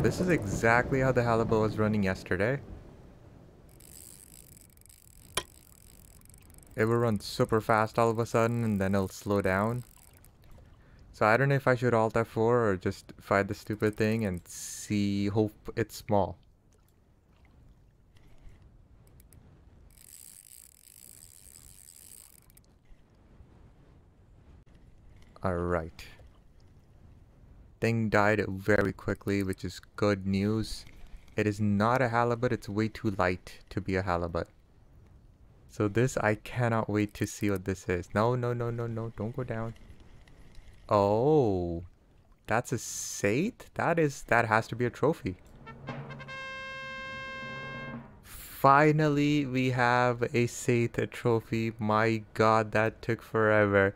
This is exactly how the halibut was running yesterday. It will run super fast all of a sudden and then it'll slow down. So I don't know if I should Alt F4 or just fight the stupid thing and see, hope it's small. Alright. Thing died very quickly, which is good news. It is not a halibut, it's way too light to be a halibut. So this, I cannot wait to see what this is. No, no, no, no, no, don't go down. Oh, that's a saithe? That has to be a trophy. Finally, we have a saithe trophy. My god, that took forever.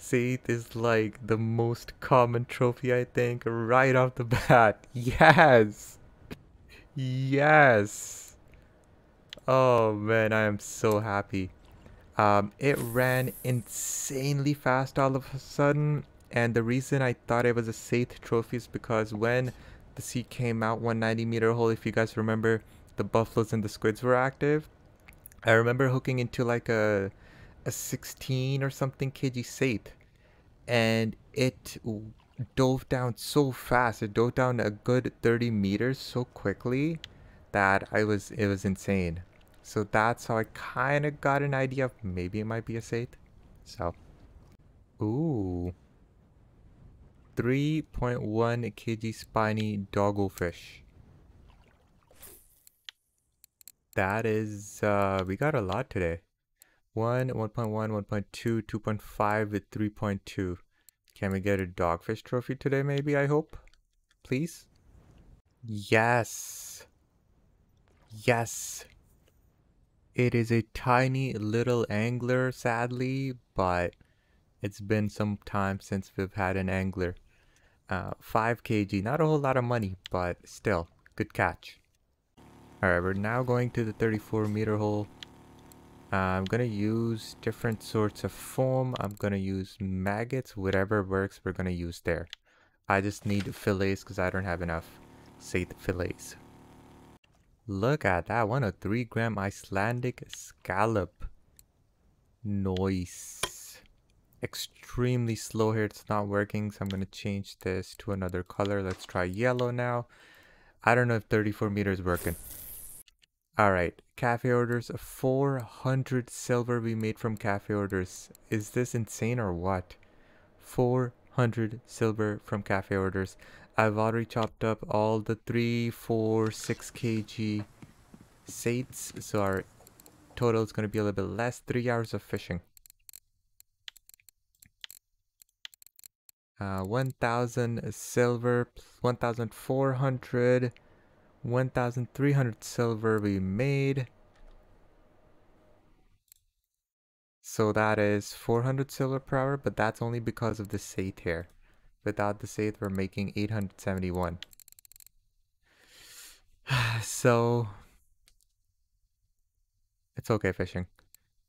Saithe is like the most common trophy, I think, right off the bat. Yes! Yes! Oh man, I am so happy. It ran insanely fast all of a sudden, and the reason I thought it was a saithe trophy is because when the sea came out 190-meter hole, if you guys remember, the buffaloes and the squids were active. I remember hooking into like a 16 or something kg saithe, and it dove down so fast. It dove down a good 30 meters so quickly that it was insane. So that's how I kind of got an idea of maybe it might be a saithe. So, ooh, 3.1 kg spiny dogfish. That is, we got a lot today. 1.1, 1.2, 2.5 with 3.2. Can we get a dogfish trophy today maybe, I hope? Please? Yes. Yes. It is a tiny little angler, sadly, but it's been some time since we've had an angler. 5 kg, not a whole lot of money, but still, good catch. Alright, we're now going to the 34-meter hole. I'm going to use different sorts of foam. I'm going to use maggots, whatever works, we're going to use there. I just need fillets because I don't have enough saithe fillets. Look at that one, a 3-gram Icelandic scallop. Nice. Extremely slow here, it's not working, so I'm going to change this to another color. Let's try yellow now. I don't know if 34 meters working. Alright, cafe orders, 400 silver we made from cafe orders. Is this insane or what? 400 silver from cafe orders. I've already chopped up all the 3, 4, 6 kg saithes, so our total is going to be a little bit less. 3 hours of fishing. 1,000 silver, 1,400, 1,300 silver we made. So that is 400 silver per hour, but that's only because of the saithe here. Without the saithe, we're making 871. So, it's okay fishing.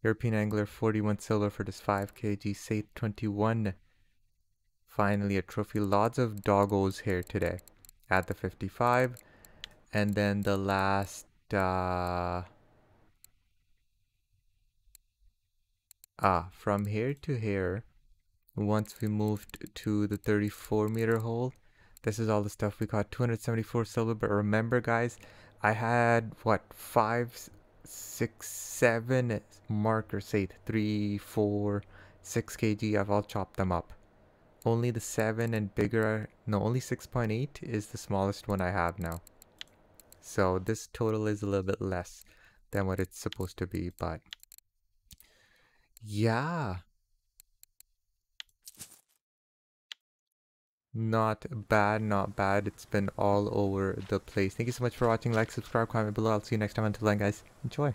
European angler, 41 silver for this 5 kg. Saithe, 21. Finally, a trophy. Lots of doggos here today at the 55. And then the last... from here to here... Once we moved to the 34-meter hole, this is all the stuff we got. 274 silver, but remember guys, I had, what, 5, 6, 7 marker saithe, 3, 4, 6 kg, I've all chopped them up. Only the 7 and bigger, no, only 6.8 is the smallest one I have now. So this total is a little bit less than what it's supposed to be, but... yeah! Not bad, not bad. It's been all over the place. Thank you so much for watching. Like, subscribe, comment below. I'll see you next time. Until then, guys, enjoy.